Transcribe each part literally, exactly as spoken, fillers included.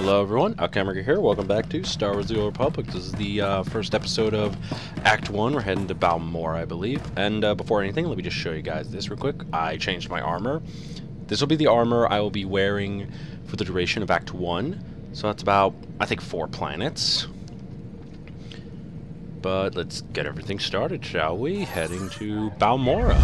Hello everyone, OutCameraGear here, welcome back to Star Wars The Old Republic. This is the uh, first episode of Act one, we're heading to Balmorra, I believe. And uh, before anything, let me just show you guys this real quick. I changed my armor. This will be the armor I will be wearing for the duration of Act one. So that's about, I think, four planets. But let's get everything started, shall we? Heading to Balmorra.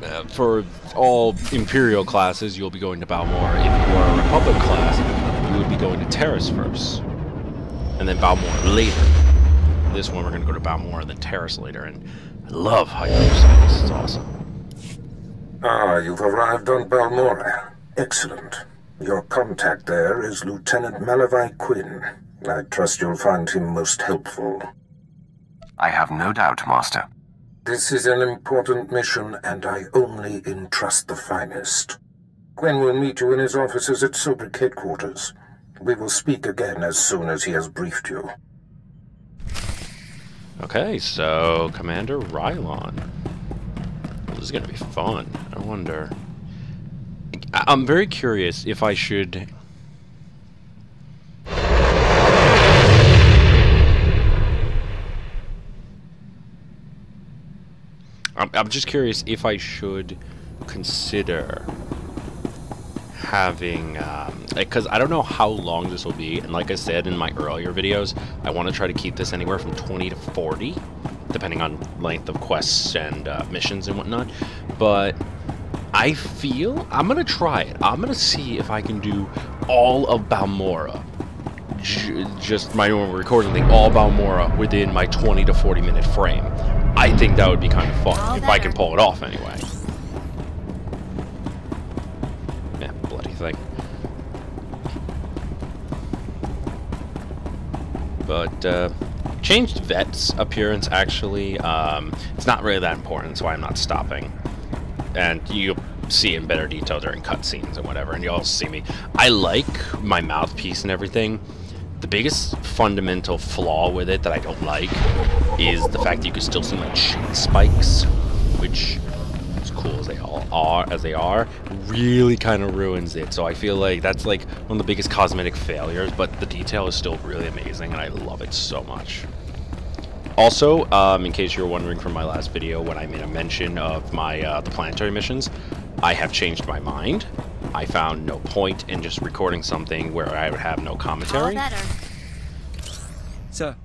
Uh, for all Imperial classes, you'll be going to Balmorra. If you are a Republic class, you would be going to Terrace first, and then Balmorra later. This one, we're going to go to Balmorra, then Terrace later, and I love hyperspace. It's awesome. Ah, you've arrived on Balmorra. Excellent. Your contact there is Lieutenant Malavai Quinn. I trust you'll find him most helpful. I have no doubt, Master. This is an important mission, and I only entrust the finest. Quinn will meet you in his offices at Sobrik headquarters. We will speak again as soon as he has briefed you. Okay, so Commander Rylon. Well, this is going to be fun. I wonder... I I'm very curious if I should... I'm just curious if I should consider having, um, like, because I don't know how long this will be, and like I said in my earlier videos, I want to try to keep this anywhere from twenty to forty, depending on length of quests and uh, missions and whatnot, but I feel, I'm going to try it. I'm going to see if I can do all of Balmorra, J just my own recording thing, all Balmorra within my twenty to forty minute frame. I think that would be kind of fun, if I can pull it off anyway. Yeah, bloody thing. But, uh, changed Vet's appearance, actually. Um, it's not really that important, so I'm not stopping. And you'll see in better detail during cutscenes and whatever, and you'll see me. I like my mouthpiece and everything. The biggest fundamental flaw with it that I don't like is the fact that you can still see my chin spikes, which, as cool as they all are, as they are, really kind of ruins it. So I feel like that's like one of the biggest cosmetic failures, but the detail is still really amazing, and I love it so much. Also, um, in case you're wondering from my last video when I made a mention of my uh, the planetary missions, I have changed my mind. I found no point in just recording something where I would have no commentary. All better. Sir,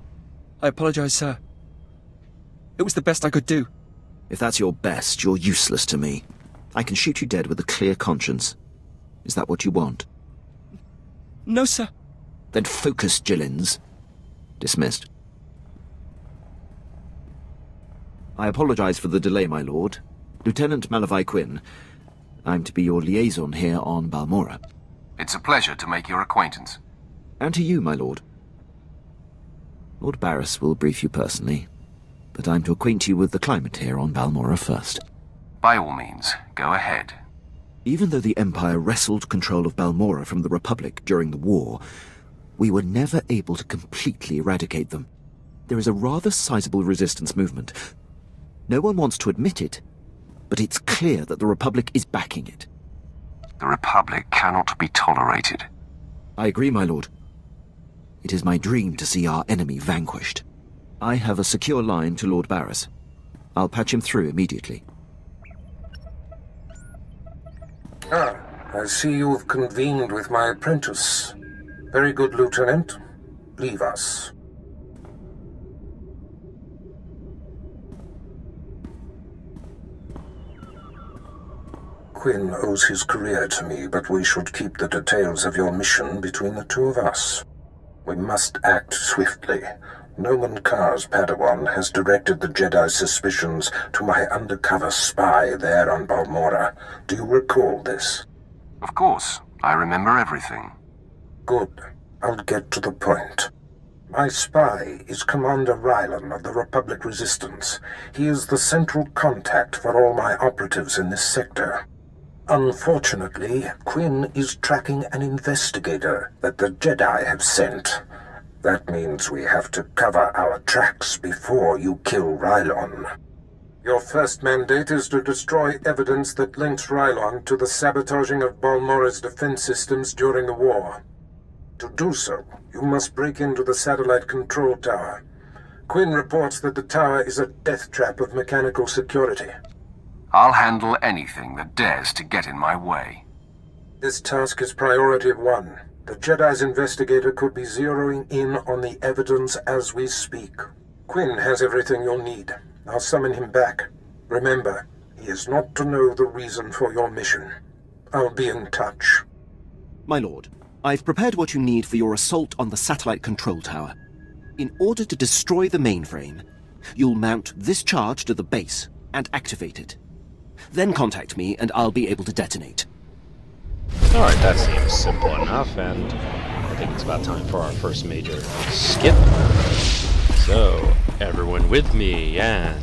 I apologize, sir. It was the best I could do. If that's your best, you're useless to me. I can shoot you dead with a clear conscience. Is that what you want? No, sir. Then focus, Jillins. Dismissed. I apologize for the delay, my lord. Lieutenant Malavai Quinn... I'm to be your liaison here on Balmorra. It's a pleasure to make your acquaintance. And to you, my lord. Lord Baras will brief you personally, but I'm to acquaint you with the climate here on Balmorra first. By all means, go ahead. Even though the Empire wrestled control of Balmorra from the Republic during the war, we were never able to completely eradicate them. There is a rather sizable resistance movement. No one wants to admit it, but it's clear that the Republic is backing it. The Republic cannot be tolerated. I agree, my lord. It is my dream to see our enemy vanquished. I have a secure line to Lord Baras. I'll patch him through immediately. Ah, I see you've convened with my apprentice. Very good, Lieutenant. Leave us. Quinn owes his career to me, but we should keep the details of your mission between the two of us. We must act swiftly. Noman Carr's Padawan has directed the Jedi's suspicions to my undercover spy there on Balmorra. Do you recall this? Of course. I remember everything. Good. I'll get to the point. My spy is Commander Rylon of the Republic Resistance. He is the central contact for all my operatives in this sector. Unfortunately, Quinn is tracking an investigator that the Jedi have sent. That means we have to cover our tracks before you kill Rylon. Your first mandate is to destroy evidence that links Rylon to the sabotaging of Balmora's defense systems during the war. To do so, you must break into the satellite control tower. Quinn reports that the tower is a death trap of mechanical security. I'll handle anything that dares to get in my way. This task is priority one. The Jedi's investigator could be zeroing in on the evidence as we speak. Quinn has everything you'll need. I'll summon him back. Remember, he is not to know the reason for your mission. I'll be in touch. My lord, I've prepared what you need for your assault on the satellite control tower. In order to destroy the mainframe, you'll mount this charge to the base and activate it. Then contact me and I'll be able to detonate. Alright, that seems simple enough, and I think it's about time for our first major skip. So, everyone with me, and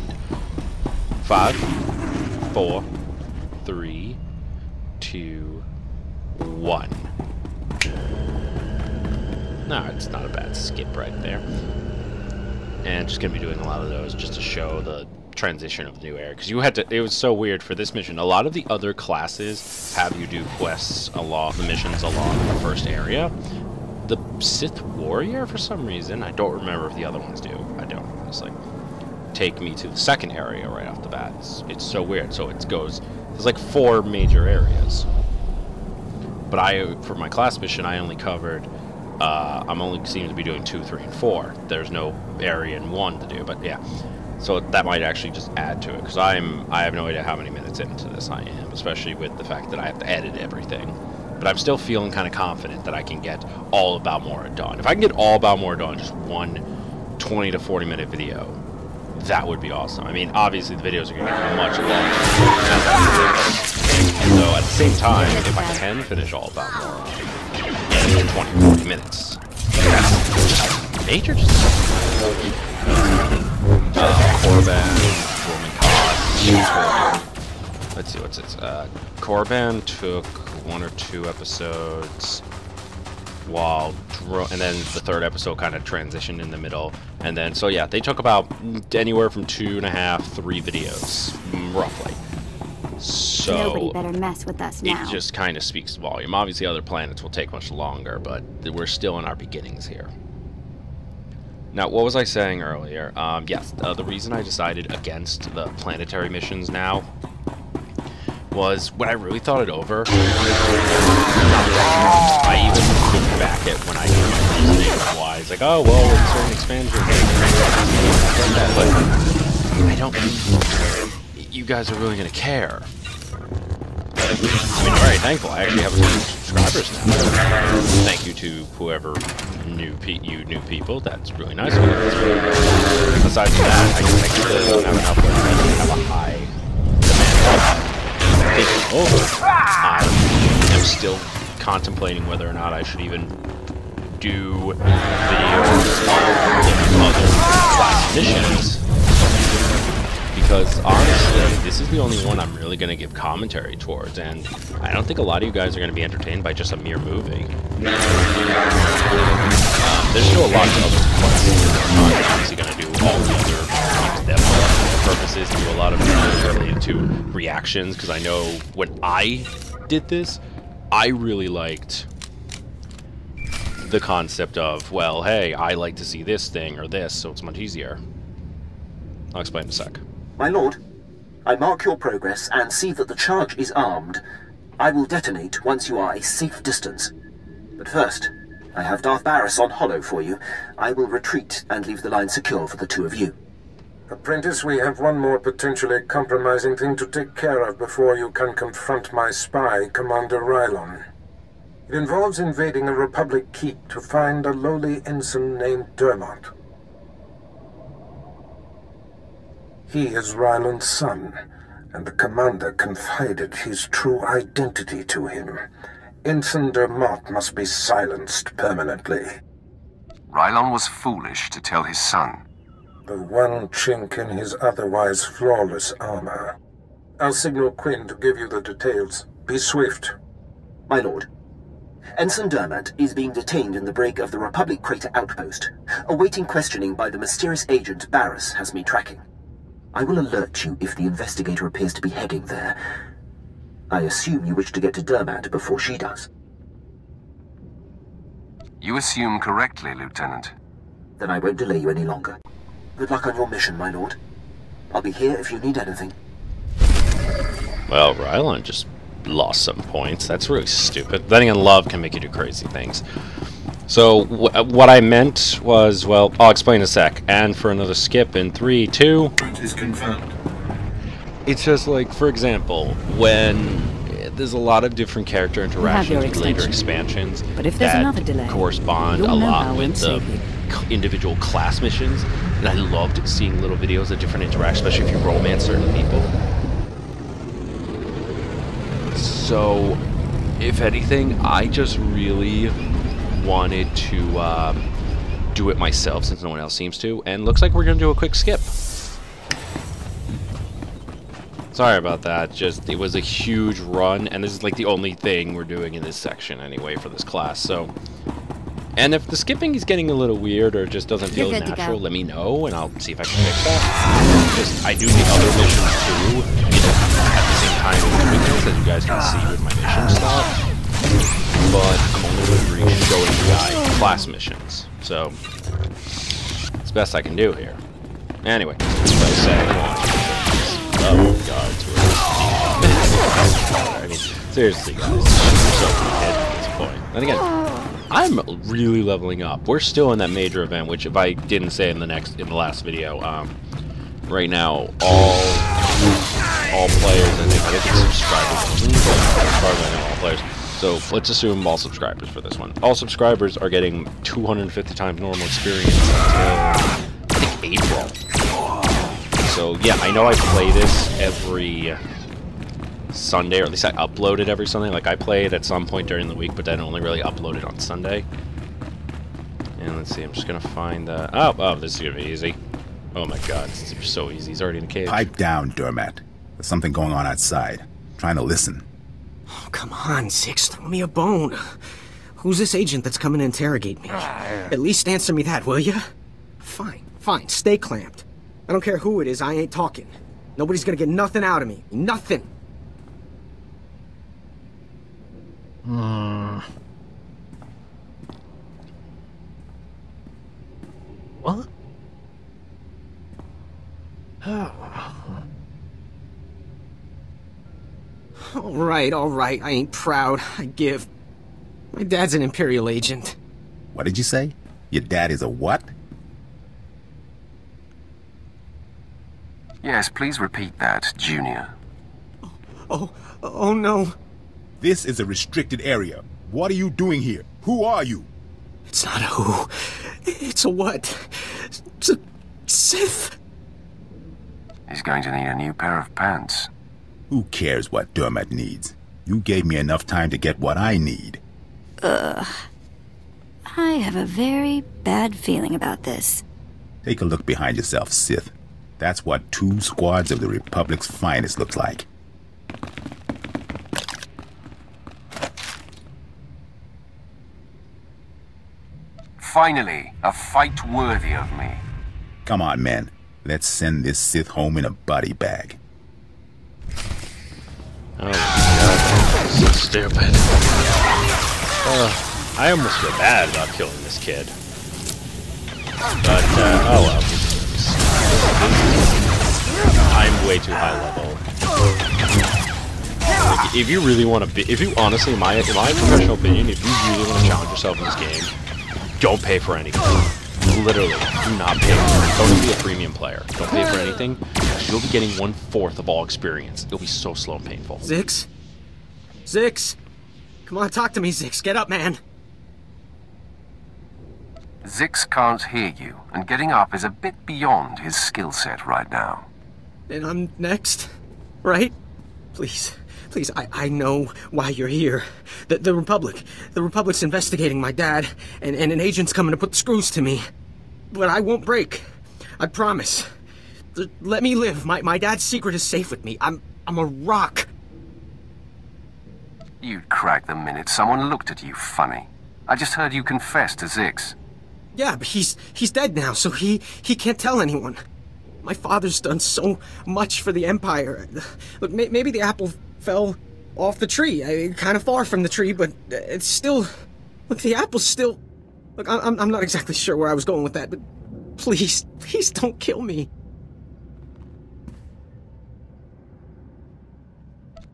five, four, three, two, one. No, it's not a bad skip right there. And just gonna be doing a lot of those just to show the transition of the new era, because you had to. It was so weird for this mission. A lot of the other classes have you do quests along the missions along the first area. The Sith Warrior, for some reason, I don't remember if the other ones do. I don't. It's like, take me to the second area right off the bat. It's, it's so weird. So it goes. There's like four major areas. But I, for my class mission, I only covered. Uh, I'm only seem to be doing two, three, and four. There's no area in one to do. But yeah, so that might actually just add to it, because I'm. I have no idea how many minutes into this I am, especially with the fact that I have to edit everything. But I'm still feeling kind of confident that I can get all of Balmorra done. If I can get all Balmorra done, just one twenty to forty minute video, that would be awesome. I mean, obviously the videos are going to get much longer. And so at the same time, if I can finish all Balmorra in twenty to forty minutes, that's just major. Just uh, Corban, let's see what's it. Uh, Corban took one or two episodes while dro and then the third episode kind of transitioned in the middle, and then so yeah, they took about anywhere from two and a half three videos roughly. So nobody better mess with us now. It just kind of speaks volume. Obviously other planets will take much longer, but we're still in our beginnings here. Now, what was I saying earlier? Um, yes, uh, the reason I decided against the planetary missions now was when I really thought it over. I even looked back at when I did my reasoning why. It's like, oh, well, it's certain expansion. But I don't think you guys are really going to care. I mean, I'm very thankful. I actually have a lot of subscribers now. Thank you to whoever new pe you new people. That's really nice. Aside from that, I just think that I don't have enough. I have a high demand. Taking over, I am still contemplating whether or not I should even do videos on other class missions, because honestly, this is the only one I'm really going to give commentary towards, and I don't think a lot of you guys are going to be entertained by just a mere movie. Um, there's still a lot of other quests. I'm obviously going to do all the other things that purposes, do a lot of videos related to reactions, because I know when I did this, I really liked the concept of, well, hey, I like to see this thing or this, so it's much easier. I'll explain in a sec. My lord, I mark your progress and see that the charge is armed. I will detonate once you are a safe distance. But first, I have Darth Baras on hollow for you. I will retreat and leave the line secure for the two of you. Apprentice, we have one more potentially compromising thing to take care of before you can confront my spy, Commander Rylon. It involves invading a Republic keep to find a lowly ensign named Dermot. He is Rylon's son, and the Commander confided his true identity to him. Ensign Dermot must be silenced permanently. Rylon was foolish to tell his son. The one chink in his otherwise flawless armor. I'll signal Quinn to give you the details. Be swift. My lord, Ensign Dermot is being detained in the break of the Republic Crater outpost, awaiting questioning by the mysterious agent Baras has me tracking. I will alert you if the investigator appears to be heading there. I assume you wish to get to Dermot before she does. You assume correctly, Lieutenant. Then I won't delay you any longer. Good luck on your mission, my lord. I'll be here if you need anything. Well, Rylon just lost some points. That's really stupid. Letting in love can make you do crazy things. So, wh what I meant was, well, I'll explain in a sec. And for another skip in three, two... It is confirmed. It's just like, for example, when there's a lot of different character interactions with later expansions but if there's that another delay, correspond a lot with the individual class missions, and I loved seeing little videos of different interactions, especially if you romance certain people. So, if anything, I just really wanted to um, do it myself since no one else seems to, and looks like we're going to do a quick skip. Sorry about that, just it was a huge run, and this is like the only thing we're doing in this section anyway for this class, so. And if the skipping is getting a little weird or just doesn't feel natural, let me know, and I'll see if I can fix that. Just, I do the other missions too, you know, at the same time doing this, as you guys can see with my mission stuff. But I'm only really showing you guys class missions, so it's best I can do here. Anyway, as I say, oh God! I mean, seriously, guys, I'm so dead at this point. And again, I'm really leveling up. We're still in that major event, which, if I didn't say in the next, in the last video, um, right now, all all players, I think, I think subscribers, as far as I know, all players. So let's assume all subscribers for this one. All subscribers are getting two hundred fifty times normal experience until I think April. So, yeah, I know I play this every Sunday, or at least I upload it every Sunday. Like, I play it at some point during the week, but then only really upload it on Sunday. And let's see, I'm just going to find the... Oh, oh, this is going to be easy. Oh, my God, this is so easy. He's already in a cage. Pipe down, Dermot. There's something going on outside. I'm trying to listen. Oh, come on, Six. Throw me a bone. Who's this agent that's coming to interrogate me? At least answer me that, will you? Fine, fine. Stay clamped. I don't care who it is, I ain't talking. Nobody's gonna get nothing out of me. Nothing! Hmm... What? Oh. Alright, alright, I ain't proud. I give. My dad's an Imperial agent. What did you say? Your dad is a what? Yes, please repeat that, Junior. Oh, oh, oh no. This is a restricted area. What are you doing here? Who are you? It's not a who. It's a what. It's a Sith. He's going to need a new pair of pants. Who cares what Dermot needs? You gave me enough time to get what I need. Ugh. I have a very bad feeling about this. Take a look behind yourself, Sith. That's what two squads of the Republic's finest looks like. Finally, a fight worthy of me. Come on, men. Let's send this Sith home in a body bag. Oh, God. So stupid. Uh, I almost feel bad about killing this kid. But, uh, oh well. I'm way too high level. Like, if you really want to be, if you honestly, in my, in my professional opinion, if you really want to challenge yourself in this game, don't pay for anything. Literally, do not pay for it. Don't be a premium player. Don't pay for anything. You'll be getting one fourth of all experience. It'll be so slow and painful. Zix? Zix? Come on, talk to me, Zix. Get up, man. Zix can't hear you, and getting up is a bit beyond his skill set right now. And I'm next, right? Please, please, I, I know why you're here. The, the Republic, the Republic's investigating my dad, and, and an agent's coming to put the screws to me. But I won't break. I promise. Let me live. My, my dad's secret is safe with me. I'm, I'm a rock. You'd crack the minute someone looked at you funny. I just heard you confess to Zix. Yeah, but he's he's dead now, so he he can't tell anyone. My father's done so much for the Empire. Look, may maybe the apple fell off the tree. I mean, kind of far from the tree, but it's still... Look, the apple's still... Look, I I'm not exactly sure where I was going with that, but please, please don't kill me.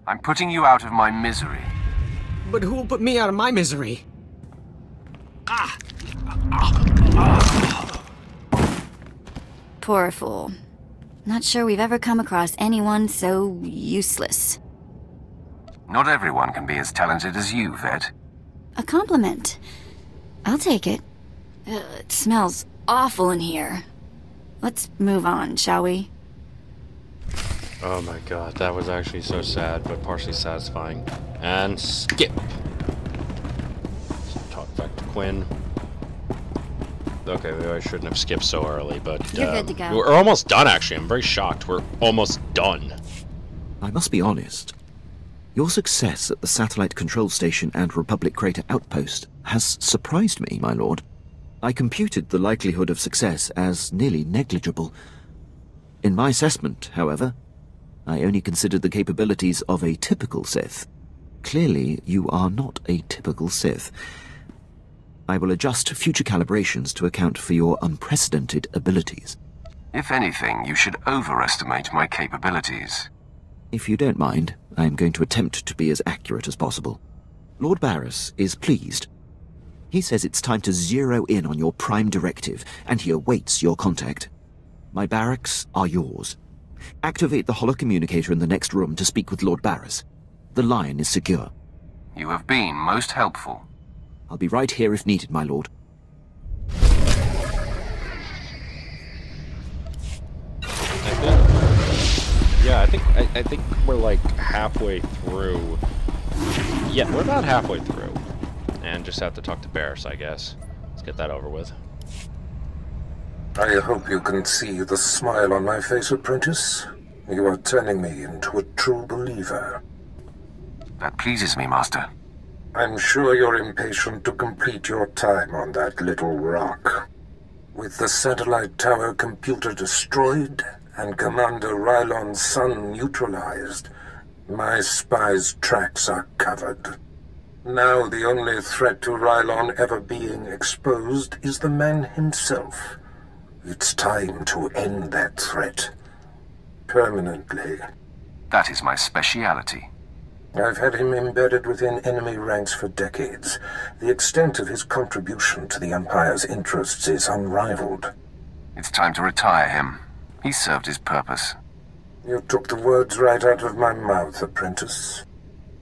I'm putting you out of my misery. But who'll put me out of my misery? Ah! Ah! Ah! Poor fool. Not sure we've ever come across anyone so useless. Not everyone can be as talented as you, Vet. A compliment. I'll take it. Uh, it smells awful in here. Let's move on, shall we? Oh my god, that was actually so sad, but partially satisfying. And skip! Let's talk back to Quinn. Okay, maybe I shouldn't have skipped so early, but... You're um, good to go. We're almost done, actually. I'm very shocked. We're almost done. I must be honest. Your success at the satellite control station and Republic Crater outpost has surprised me, my lord. I computed the likelihood of success as nearly negligible. In my assessment, however, I only considered the capabilities of a typical Sith. Clearly, you are not a typical Sith. I will adjust future calibrations to account for your unprecedented abilities. If anything, you should overestimate my capabilities. If you don't mind, I am going to attempt to be as accurate as possible. Lord Baras is pleased. He says it's time to zero in on your prime directive, and he awaits your contact. My barracks are yours. Activate the holocommunicator in the next room to speak with Lord Baras. The line is secure. You have been most helpful. I'll be right here if needed, my lord. I think, yeah, I think I, I think we're like halfway through. Yeah, we're about halfway through, and just have to talk to Baras, I guess. Let's get that over with. I hope you can see the smile on my face, apprentice. You are turning me into a true believer. That pleases me, Master. I'm sure you're impatient to complete your time on that little rock. With the satellite tower computer destroyed and Commander Rylon's son neutralized, my spies' tracks are covered. Now the only threat to Rylon ever being exposed is the man himself. It's time to end that threat. Permanently. That is my speciality. I've had him embedded within enemy ranks for decades. The extent of his contribution to the Empire's interests is unrivaled. It's time to retire him. He served his purpose. You took the words right out of my mouth, apprentice.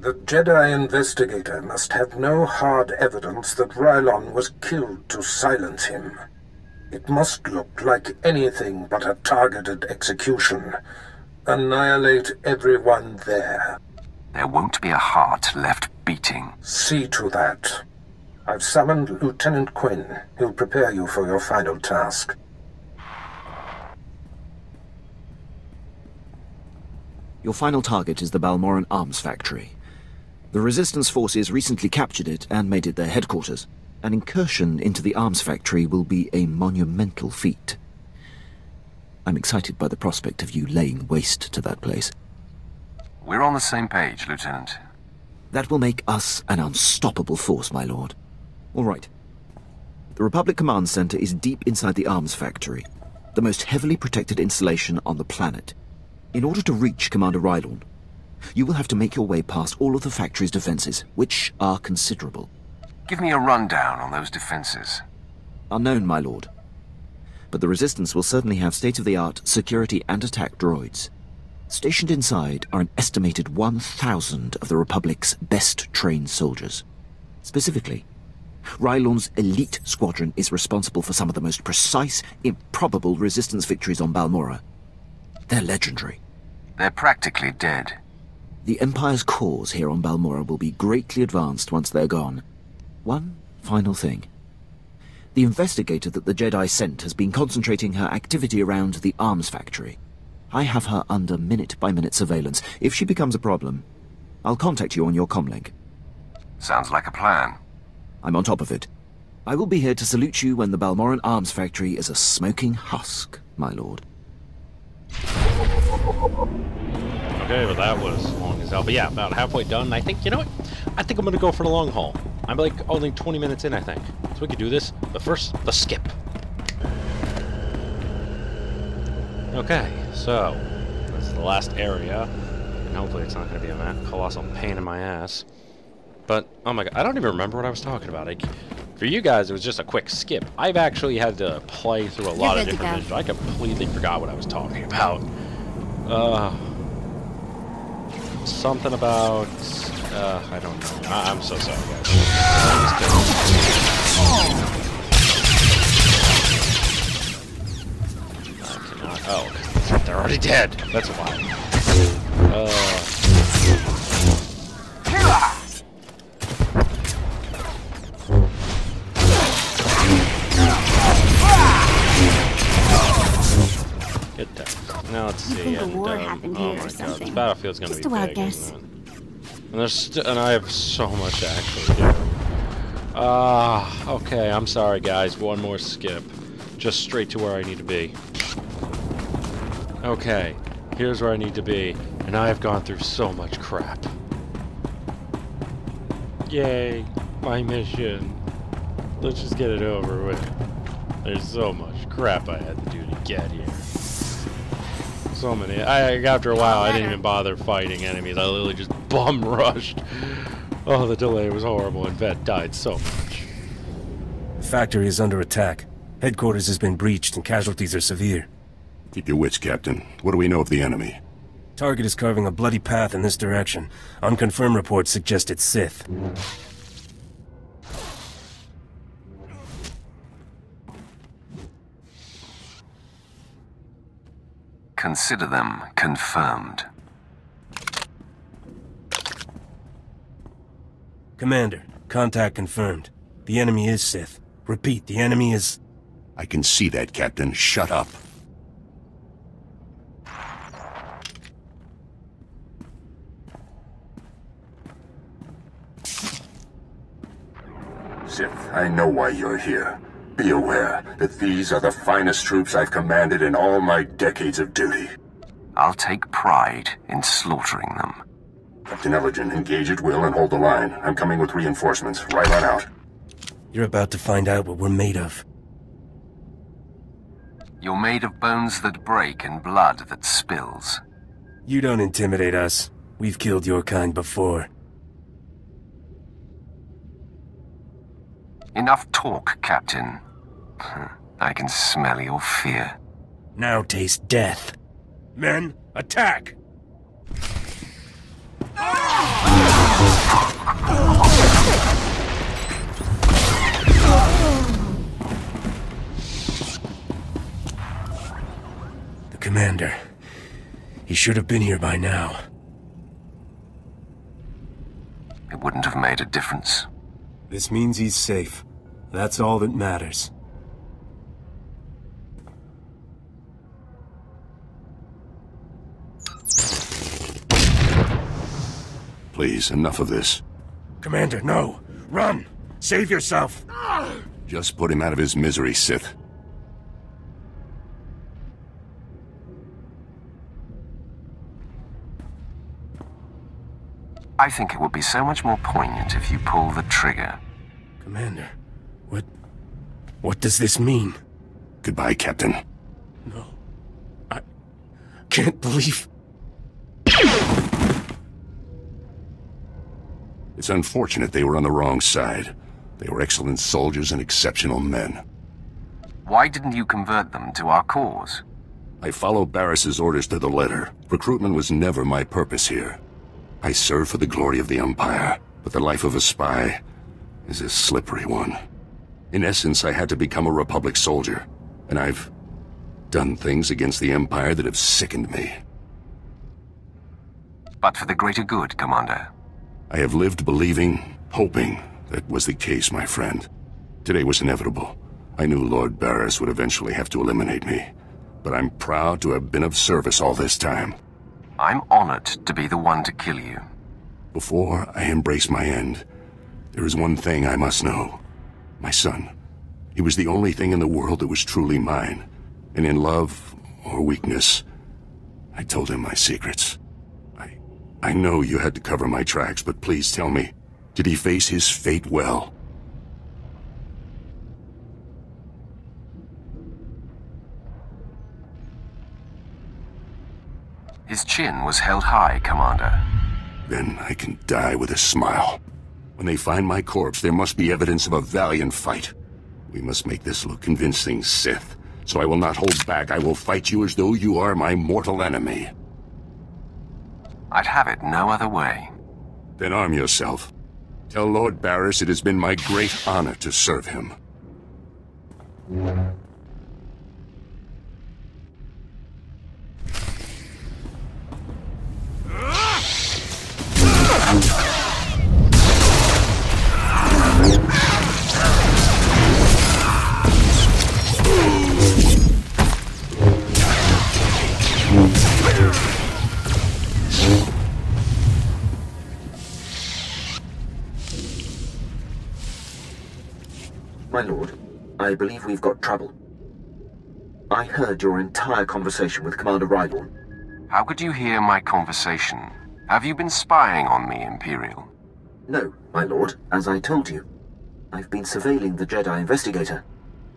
The Jedi investigator must have no hard evidence that Rylon was killed to silence him. It must look like anything but a targeted execution. Annihilate everyone there. There won't be a heart left beating. See to that. I've summoned Lieutenant Quinn. He'll prepare you for your final task. Your final target is the Balmoran Arms Factory. The Resistance forces recently captured it and made it their headquarters. An incursion into the arms factory will be a monumental feat. I'm excited by the prospect of you laying waste to that place. We're on the same page, Lieutenant. That will make us an unstoppable force, my lord. All right. The Republic Command Center is deep inside the arms factory, the most heavily protected installation on the planet. In order to reach Commander Rylon, you will have to make your way past all of the factory's defenses, which are considerable. Give me a rundown on those defenses. Unknown, my lord. But the Resistance will certainly have state-of-the-art security and attack droids. Stationed inside are an estimated one thousand of the Republic's best-trained soldiers. Specifically, Rylon's elite squadron is responsible for some of the most precise, improbable resistance victories on Balmorra. They're legendary. They're practically dead. The Empire's cause here on Balmorra will be greatly advanced once they're gone. One final thing. The investigator that the Jedi sent has been concentrating her activity around the arms factory. I have her under minute-by-minute surveillance. If she becomes a problem, I'll contact you on your comlink. Sounds like a plan. I'm on top of it. I will be here to salute you when the Balmoran Arms Factory is a smoking husk, my lord. Okay, well that was long as hell. But yeah, about halfway done. I think, you know what? I think I'm gonna go for the long haul. I'm like only twenty minutes in, I think. So we could do this. But first, let's skip. Okay, so that's the last area. And hopefully it's not gonna be a colossal pain in my ass. But, oh my god, I don't even remember what I was talking about. Like, for you guys, it was just a quick skip. I've actually had to play through a lot of different missions. I completely forgot what I was talking about. Uh, something about... Uh, I don't know. I I'm so sorry, guys. I cannot... Oh, they're already dead. That's why. Uh... Now let's see. The and, war um, happened here oh my or god, this battlefield's gonna Just be a wild big, guess. And there's st and I have so much to actually do. Ah, uh, okay. I'm sorry, guys. One more skip, just straight to where I need to be. Okay, here's where I need to be, and I have gone through so much crap. Yay, my mission. Let's just get it over with. There's so much crap I had to do to get here. So many. I, after a while, I didn't even bother fighting enemies. I literally just bum rushed. Oh, the delay was horrible, and Vet died so much. The factory is under attack. Headquarters has been breached, and casualties are severe. Keep your wits, Captain. What do we know of the enemy? Target is carving a bloody path in this direction. Unconfirmed reports suggest it's Sith. Consider them confirmed. Commander, contact confirmed. The enemy is Sith. Repeat, the enemy is... I can see that, Captain. Shut up. Sith, I know why you're here. Be aware that these are the finest troops I've commanded in all my decades of duty. I'll take pride in slaughtering them. Captain Eligen, engage at will and hold the line. I'm coming with reinforcements. Right on out. You're about to find out what we're made of. You're made of bones that break and blood that spills. You don't intimidate us. We've killed your kind before. Enough talk, Captain. I can smell your fear. Now taste death. Men, attack! The commander. He should have been here by now. It wouldn't have made a difference. This means he's safe. That's all that matters. Please, enough of this. Commander, no! Run! Save yourself! Just put him out of his misery, Sith. I think it would be so much more poignant if you pull the trigger. Commander, what... what does this mean? Goodbye, Captain. No... I... can't believe... It's unfortunate they were on the wrong side. They were excellent soldiers and exceptional men. Why didn't you convert them to our cause? I follow Baras' orders to the letter. Recruitment was never my purpose here. I serve for the glory of the Empire, but the life of a spy is a slippery one. In essence, I had to become a Republic soldier, and I've done things against the Empire that have sickened me. But for the greater good, Commander. I have lived believing, hoping that was the case, my friend. Today was inevitable. I knew Lord Baras would eventually have to eliminate me, but I'm proud to have been of service all this time. I'm honored to be the one to kill you. Before I embrace my end, there is one thing I must know. My son. He was the only thing in the world that was truly mine. And in love or weakness, I told him my secrets. I... I know you had to cover my tracks, but please tell me, did he face his fate well? His chin was held high, Commander. Then I can die with a smile. When they find my corpse, there must be evidence of a valiant fight. We must make this look convincing, Sith. So I will not hold back. I will fight you as though you are my mortal enemy. I'd have it no other way. Then arm yourself. Tell Lord Baras it has been my great honor to serve him. My lord, I believe we've got trouble. I heard your entire conversation with Commander Rylon. How could you hear my conversation? Have you been spying on me, Imperial? No, my lord, as I told you. I've been surveilling the Jedi investigator.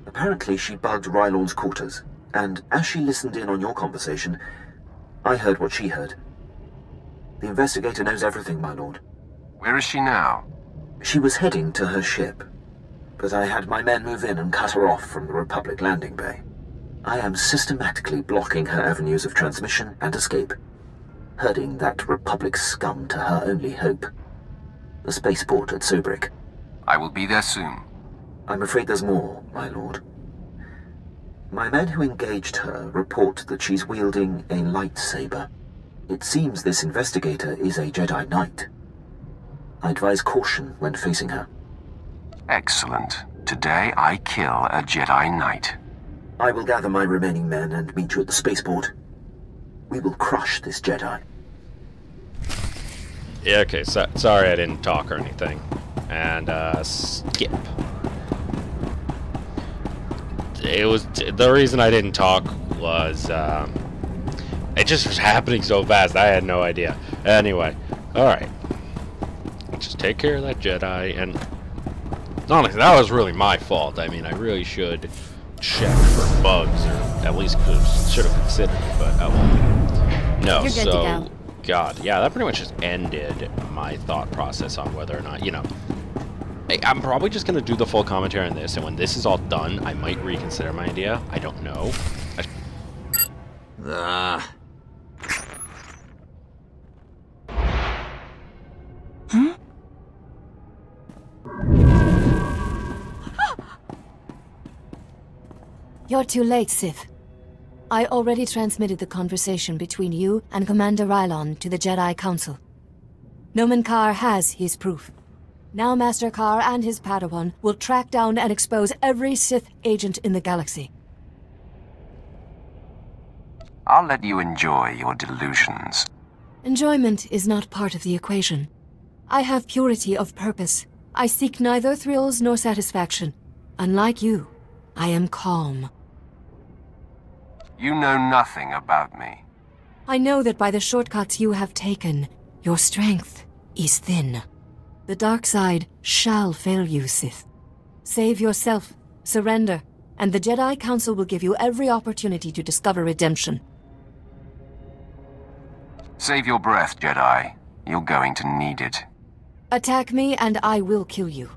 Apparently she bugged Rylon's quarters, and as she listened in on your conversation, I heard what she heard. The investigator knows everything, my lord. Where is she now? She was heading to her ship, but I had my men move in and cut her off from the Republic landing bay. I am systematically blocking her avenues of transmission and escape, herding that Republic scum to her only hope, the spaceport at Sobrik. I will be there soon. I'm afraid there's more, my lord. My men who engaged her report that she's wielding a lightsaber. It seems this investigator is a Jedi Knight. I advise caution when facing her. Excellent. Today I kill a Jedi Knight. I will gather my remaining men and meet you at the spaceport. We will crush this Jedi. Yeah, okay, so, sorry I didn't talk or anything. And, uh, skip. It was... The reason I didn't talk was, um... it just was happening so fast, I had no idea. Anyway, alright. Just take care of that Jedi, and... honestly, that was really my fault. I mean, I really should check for bugs, or at least should have considered it, but I won't. No, You're so, go. God, yeah, that pretty much just ended my thought process on whether or not, you know, I'm probably just going to do the full commentary on this, and when this is all done, I might reconsider my idea. I don't know. Ah. Huh? You're too late, Sith. I already transmitted the conversation between you and Commander Rylon to the Jedi Council. Nomenkar has his proof. Now Master Carr and his Padawan will track down and expose every Sith agent in the galaxy. I'll let you enjoy your delusions. Enjoyment is not part of the equation. I have purity of purpose. I seek neither thrills nor satisfaction. Unlike you, I am calm. You know nothing about me. I know that by the shortcuts you have taken, your strength is thin. The dark side shall fail you, Sith. Save yourself, surrender, and the Jedi Council will give you every opportunity to discover redemption. Save your breath, Jedi. You're going to need it. Attack me and I will kill you.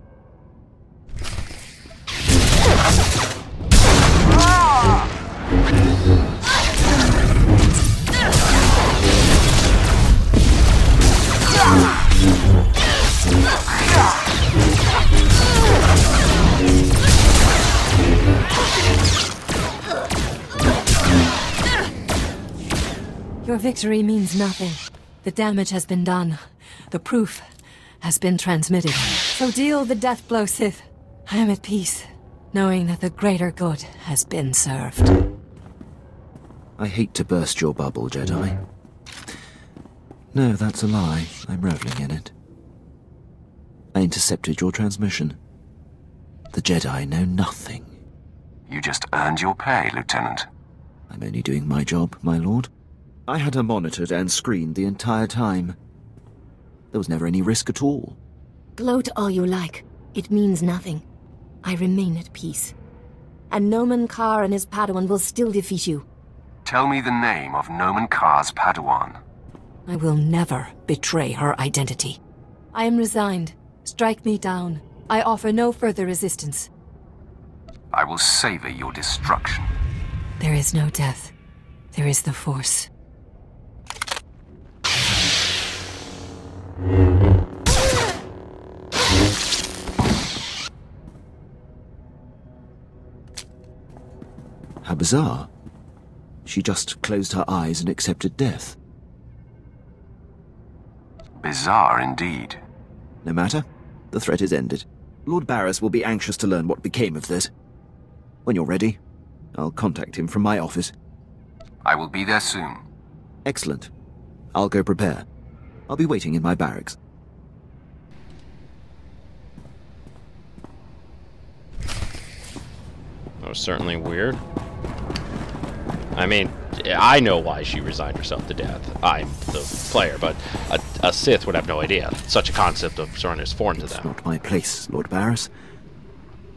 Your victory means nothing. The damage has been done. The proof has been transmitted. So deal the death blow, Sith. I am at peace, knowing that the greater good has been served. I hate to burst your bubble, Jedi. No, that's a lie. I'm reveling in it. I intercepted your transmission. The Jedi know nothing. You just earned your pay, Lieutenant. I'm only doing my job, my lord. I had her monitored and screened the entire time. There was never any risk at all. Gloat all you like. It means nothing. I remain at peace. And Noman Carr and his Padawan will still defeat you. Tell me the name of Noman Carr's Padawan. I will never betray her identity. I am resigned. Strike me down. I offer no further resistance. I will savor your destruction. There is no death. There is the Force. How bizarre. She just closed her eyes and accepted death. Bizarre indeed. No matter. The threat is ended. Lord Baras will be anxious to learn what became of this. When you're ready, I'll contact him from my office. I will be there soon. Excellent. I'll go prepare. I'll be waiting in my barracks. That was certainly weird. I mean, I know why she resigned herself to death. I'm the player, but a, a Sith would have no idea. Such a concept of surrender is foreign to them. It's not my place, Lord Baras.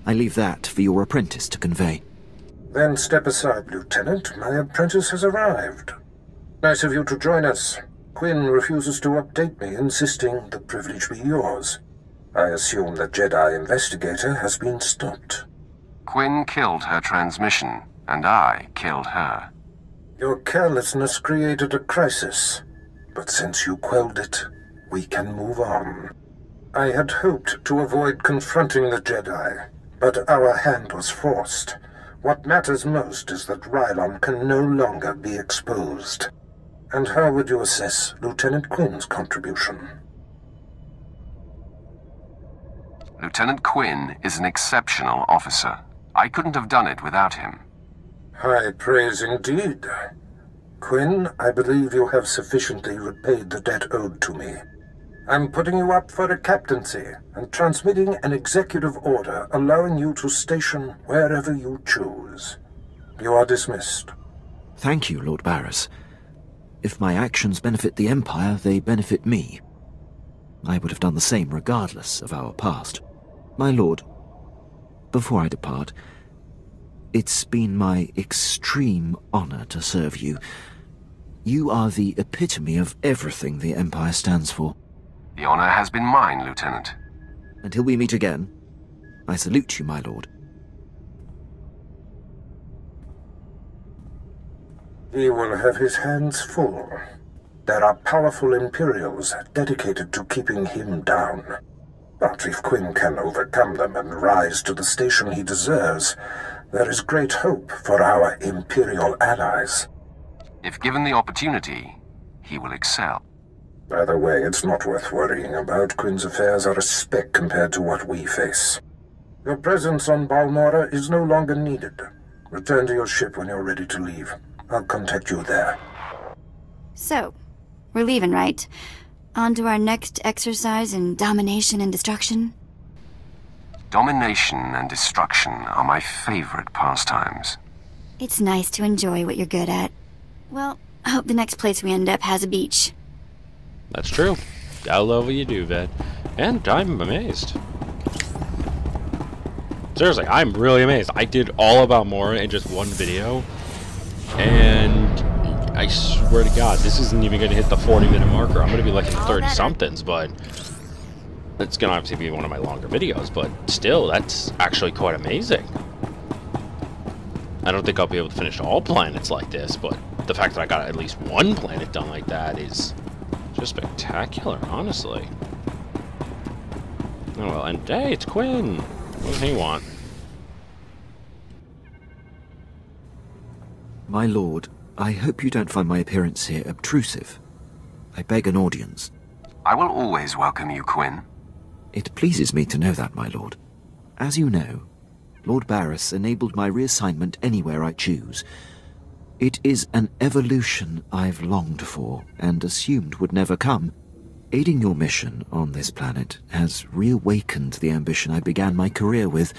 I leave that for your apprentice to convey. Then step aside, Lieutenant. My apprentice has arrived. Nice of you to join us. Quinn refuses to update me, insisting the privilege be yours. I assume the Jedi investigator has been stopped. Quinn killed her transmission, and I killed her. Your carelessness created a crisis, but since you quelled it, we can move on. I had hoped to avoid confronting the Jedi, but our hand was forced. What matters most is that Rylon can no longer be exposed. And how would you assess Lieutenant Quinn's contribution? Lieutenant Quinn is an exceptional officer. I couldn't have done it without him. High praise indeed. Quinn, I believe you have sufficiently repaid the debt owed to me. I'm putting you up for a captaincy and transmitting an executive order allowing you to station wherever you choose. You are dismissed. Thank you, Lord Baras. If my actions benefit the Empire, they benefit me. I would have done the same regardless of our past. My lord, before I depart, it's been my extreme honor to serve you. You are the epitome of everything the Empire stands for. The honor has been mine, Lieutenant. Until we meet again, I salute you, my lord. He will have his hands full. There are powerful Imperials dedicated to keeping him down. But if Quinn can overcome them and rise to the station he deserves, there is great hope for our Imperial allies. If given the opportunity, he will excel. Either way, it's not worth worrying about. Quinn's affairs are a speck compared to what we face. Your presence on Balmorra is no longer needed. Return to your ship when you're ready to leave. I'll contact you there. So, we're leaving, right? On to our next exercise in domination and destruction? Domination and destruction are my favorite pastimes. It's nice to enjoy what you're good at. Well, I hope the next place we end up has a beach. That's true. I love what you do, Ved. And I'm amazed. Seriously, I'm really amazed. I did all about Mora in just one video. And I swear to God, this isn't even going to hit the forty minute marker. I'm going to be like in the thirty somethings, but... It's going to obviously be one of my longer videos, but still, that's actually quite amazing. I don't think I'll be able to finish all planets like this, but the fact that I got at least one planet done like that is just spectacular, honestly. Oh well, and hey, it's Quinn! What does he want? My lord, I hope you don't find my appearance here obtrusive. I beg an audience. I will always welcome you, Quinn. It pleases me to know that, my lord. As you know, Lord Baras enabled my reassignment anywhere I choose. It is an evolution I've longed for and assumed would never come. Aiding your mission on this planet has reawakened the ambition I began my career with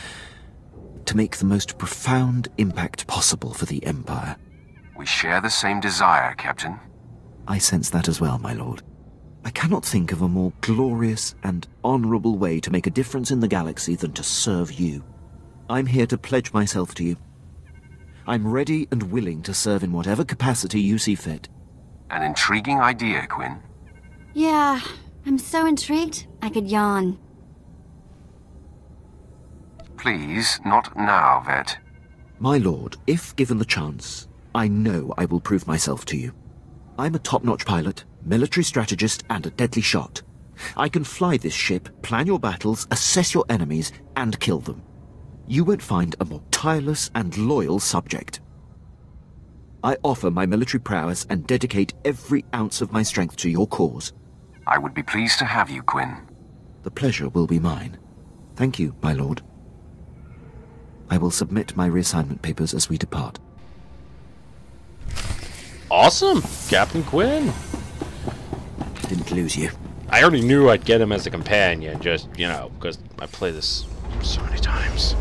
to make the most profound impact possible for the Empire. We share the same desire, Captain. I sense that as well, my lord. I cannot think of a more glorious and honorable way to make a difference in the galaxy than to serve you. I'm here to pledge myself to you. I'm ready and willing to serve in whatever capacity you see fit. An intriguing idea, Quinn. Yeah, I'm so intrigued, I could yawn. Please, not now, Vet. My lord, if given the chance, I know I will prove myself to you. I'm a top-notch pilot, military strategist, and a deadly shot. I can fly this ship, plan your battles, assess your enemies, and kill them. You won't find a more tireless and loyal subject. I offer my military prowess and dedicate every ounce of my strength to your cause. I would be pleased to have you, Quinn. The pleasure will be mine. Thank you, my lord. I will submit my reassignment papers as we depart. Awesome, Captain Quinn. Didn't lose you. I already knew I'd get him as a companion, just, you know, because I play this so many times.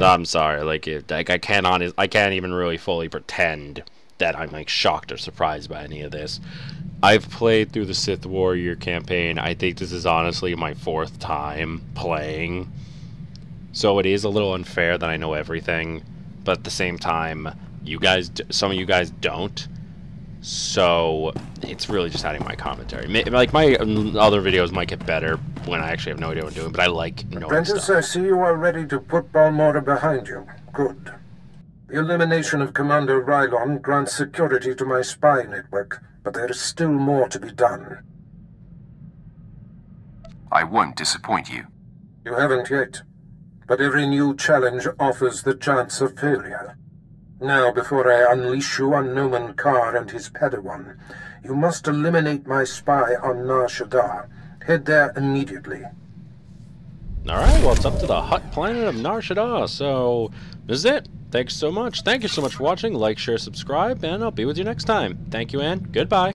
I'm sorry, like, it, like I can't honest, I can't even really fully pretend that I'm like shocked or surprised by any of this. I've played through the Sith Warrior campaign. I think this is honestly my fourth time playing, so it is a little unfair that I know everything. But at the same time, you guys, some of you guys don't. So it's really just adding my commentary. Like, my other videos might get better when I actually have no idea what I'm doing, but I like knowing Apprentice, stuff. I see you are ready to put Balmorra behind you. Good. The elimination of Commander Rylon grants security to my spy network, but there is still more to be done. I won't disappoint you. You haven't yet, but every new challenge offers the chance of failure. Now, before I unleash you on Noman Carr and his Padawan, you must eliminate my spy on Nar Shaddaa. Head there immediately. Alright, well, it's up to the hot planet of Nar Shaddaa, so this is it. Thanks so much. Thank you so much for watching. Like, share, subscribe, and I'll be with you next time. Thank you, and goodbye.